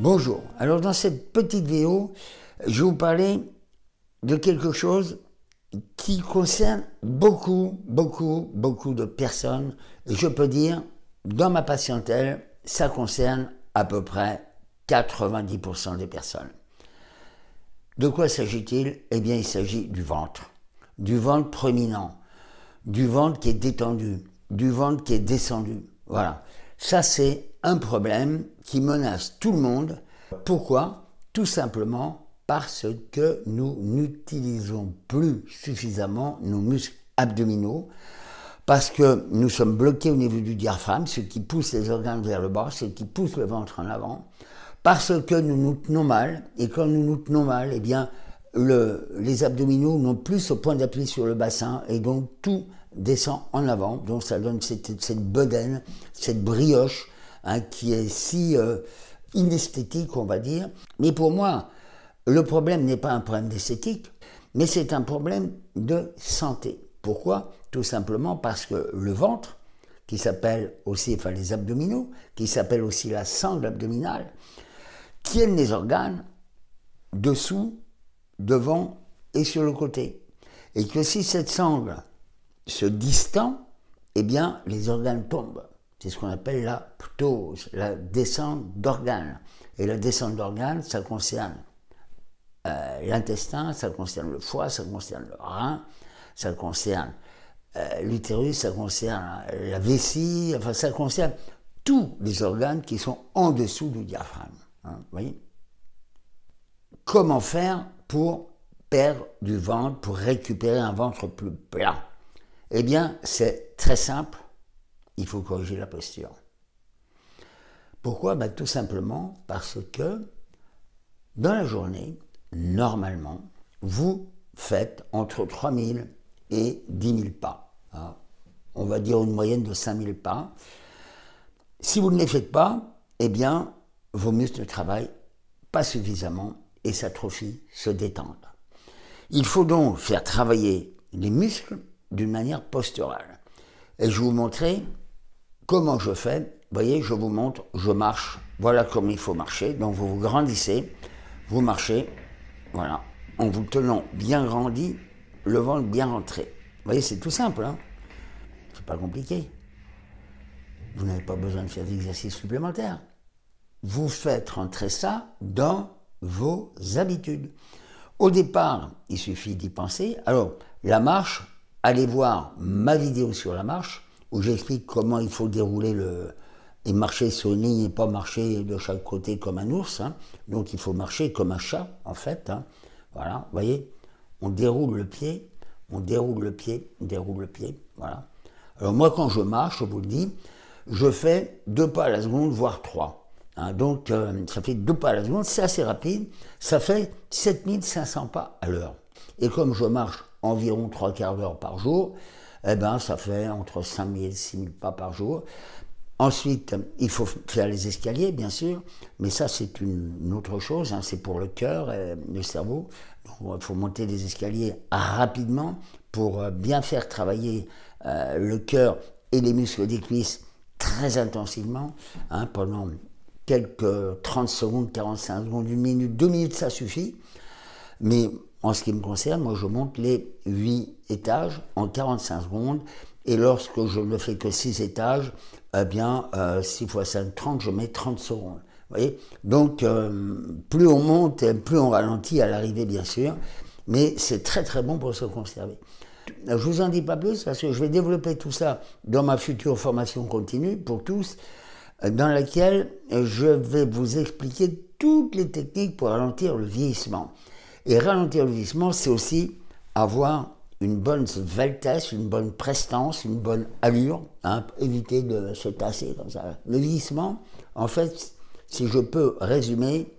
Bonjour, alors dans cette petite vidéo, je vais vous parler de quelque chose qui concerne beaucoup de personnes. Je peux dire, dans ma patientèle, ça concerne à peu près 90% des personnes. De quoi s'agit-il? Eh bien, il s'agit du ventre proéminent, du ventre qui est détendu, du ventre qui est descendu, voilà. Ça, c'est un problème qui menace tout le monde. Pourquoi? Tout simplement parce que nous n'utilisons plus suffisamment nos muscles abdominaux, parce que nous sommes bloqués au niveau du diaphragme, ce qui pousse les organes vers le bas, ce qui pousse le ventre en avant, parce que nous nous tenons mal, et quand nous nous tenons mal, eh bien, les abdominaux n'ont plus ce point d'appui sur le bassin, et donc tout descend en avant, donc ça donne cette bedaine, cette brioche, hein, qui est si inesthétique, on va dire. Mais pour moi, le problème n'est pas un problème d'esthétique, mais c'est un problème de santé. Pourquoi? Tout simplement parce que le ventre, qui s'appelle aussi, enfin les abdominaux, qui s'appelle aussi la sangle abdominale, tiennent les organes dessous, devant et sur le côté. Et que si cette sangle se distend, eh bien, les organes tombent. C'est ce qu'on appelle la ptose, la descente d'organes. Et la descente d'organes, ça concerne l'intestin, ça concerne le foie, ça concerne le rein, ça concerne l'utérus, ça concerne la vessie, enfin, ça concerne tous les organes qui sont en dessous du diaphragme. Hein, voyez ? Comment faire pour perdre du ventre, pour récupérer un ventre plus plat? Eh bien, c'est très simple, il faut corriger la posture. Pourquoi? Ben, tout simplement parce que dans la journée, normalement, vous faites entre 3000 et 10 000 pas. Hein. On va dire une moyenne de 5 000 pas. Si vous ne les faites pas, eh bien, vos muscles ne travaillent pas suffisamment et s'atrophient, se détendent. Il faut donc faire travailler les muscles d'une manière posturale. Et je vais vous montrer comment je fais. Vous voyez, je vous montre, je marche. Voilà comme il faut marcher. Donc vous vous grandissez, vous marchez, voilà, en vous tenant bien grandi, le ventre bien rentré. Vous voyez, c'est tout simple, hein? C'est pas compliqué. Vous n'avez pas besoin de faire d'exercice supplémentaire. Vous faites rentrer ça dans vos habitudes. Au départ, il suffit d'y penser. Alors, la marche, allez voir ma vidéo sur la marche, où j'explique comment il faut dérouler et marcher sur une ligne et pas marcher de chaque côté comme un ours. Hein. Donc il faut marcher comme un chat, en fait. Hein. Voilà, vous voyez, on déroule le pied, on déroule le pied, on déroule le pied, voilà. Alors moi, quand je marche, je vous le dis, je fais 2 pas à la seconde, voire 3. Hein. Donc ça fait 2 pas à la seconde, c'est assez rapide, ça fait 7500 pas à l'heure. Et comme je marche environ 3/4 d'heure par jour, eh ben, ça fait entre 5000 et 6000 pas par jour. Ensuite, il faut faire les escaliers, bien sûr, mais ça, c'est une autre chose, hein, c'est pour le cœur et le cerveau. Donc, il faut monter les escaliers rapidement pour bien faire travailler le cœur et les muscles des cuisses très intensivement, hein, pendant quelques 30 secondes, 45 secondes, 1 minute, 2 minutes, ça suffit. Mais en ce qui me concerne, moi je monte les 8 étages en 45 secondes et lorsque je ne fais que 6 étages, eh bien 6 x 5, 30, je mets 30 secondes. Vous voyez? Donc plus on monte, plus on ralentit à l'arrivée bien sûr, mais c'est très très bon pour se conserver. Je ne vous en dis pas plus parce que je vais développer tout ça dans ma future formation continue pour tous, dans laquelle je vais vous expliquer toutes les techniques pour ralentir le vieillissement. Et ralentir le vieillissement, c'est aussi avoir une bonne veltesse, une bonne prestance, une bonne allure, hein, éviter de se tasser comme ça. Le vieillissement, en fait, si je peux résumer,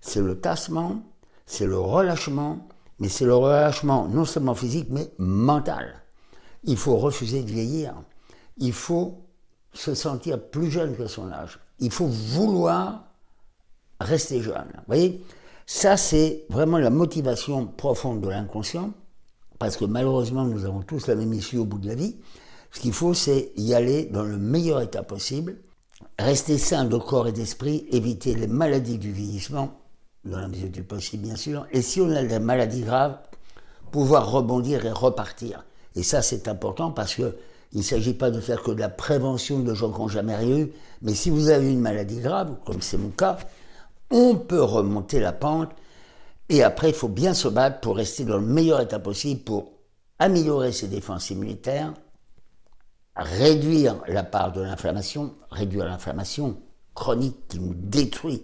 c'est le tassement, c'est le relâchement, mais c'est le relâchement non seulement physique, mais mental. Il faut refuser de vieillir, il faut se sentir plus jeune que son âge, il faut vouloir rester jeune, vous voyez? Ça, c'est vraiment la motivation profonde de l'inconscient, parce que malheureusement, nous avons tous la même issue au bout de la vie. Ce qu'il faut, c'est y aller dans le meilleur état possible, Rester sain de corps et d'esprit, éviter les maladies du vieillissement, dans la mesure du possible bien sûr, et si on a des maladies graves, pouvoir rebondir et repartir. Et ça c'est important parce qu'il ne s'agit pas de faire que de la prévention de gens qui n'ont jamais rien eu, mais si vous avez une maladie grave, comme c'est mon cas, on peut remonter la pente et après il faut bien se battre pour rester dans le meilleur état possible pour améliorer ses défenses immunitaires, réduire la part de l'inflammation, réduire l'inflammation chronique qui nous détruit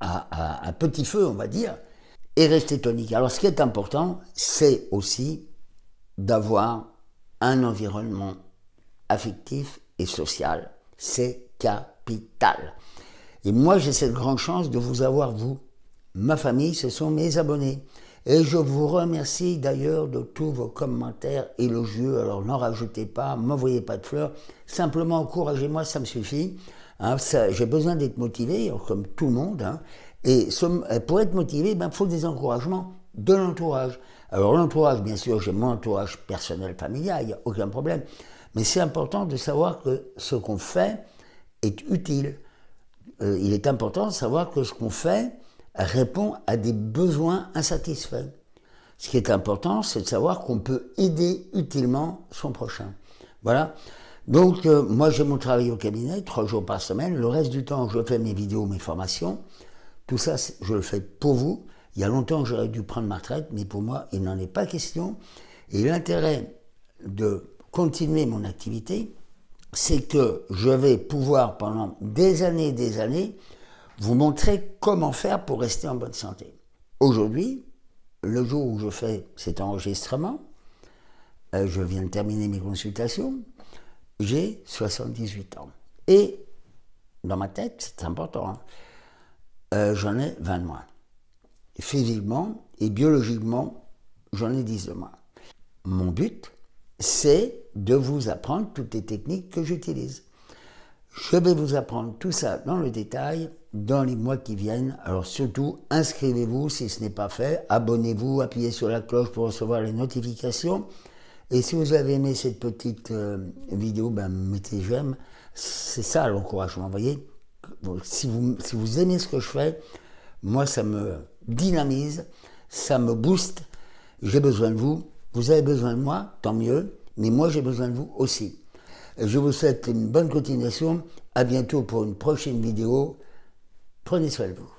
à petit feu, on va dire, et rester tonique. Alors ce qui est important, c'est aussi d'avoir un environnement affectif et social. C'est capital. Et moi, j'ai cette grande chance de vous avoir, vous. Ma famille, ce sont mes abonnés. Et je vous remercie d'ailleurs de tous vos commentaires élogieux. Alors n'en rajoutez pas, m'envoyez pas de fleurs, simplement encouragez-moi, ça me suffit. Hein, j'ai besoin d'être motivé, comme tout le monde. Hein. Et pour être motivé, il faut des encouragements de l'entourage. Alors l'entourage, bien sûr, j'ai mon entourage personnel, familial, il n'y a aucun problème. Mais c'est important de savoir que ce qu'on fait est utile. Il est important de savoir que ce qu'on fait répond à des besoins insatisfaits. Ce qui est important, c'est de savoir qu'on peut aider utilement son prochain. Voilà. Donc, moi, j'ai mon travail au cabinet, 3 jours par semaine. Le reste du temps, je fais mes vidéos, mes formations. Tout ça, je le fais pour vous. Il y a longtemps, j'aurais dû prendre ma retraite, mais pour moi, il n'en est pas question. Et l'intérêt de continuer mon activité, c'est que je vais pouvoir, pendant des années, vous montrer comment faire pour rester en bonne santé. Aujourd'hui, le jour où je fais cet enregistrement, je viens de terminer mes consultations, j'ai 78 ans. Et dans ma tête, c'est important, hein, j'en ai 20 de moins. Physiquement et biologiquement, j'en ai 10 de moins. Mon but, c'est de vous apprendre toutes les techniques que j'utilise. Je vais vous apprendre tout ça dans le détail dans les mois qui viennent. Alors surtout, inscrivez-vous si ce n'est pas fait, abonnez-vous, appuyez sur la cloche pour recevoir les notifications. Et si vous avez aimé cette petite vidéo, mettez j'aime. C'est ça l'encouragement, vous voyez. Si vous aimez ce que je fais, moi ça me dynamise, ça me booste. J'ai besoin de vous, vous avez besoin de moi, tant mieux. Mais moi j'ai besoin de vous aussi. Je vous souhaite une bonne continuation. À bientôt pour une prochaine vidéo. Prenez soin de vous.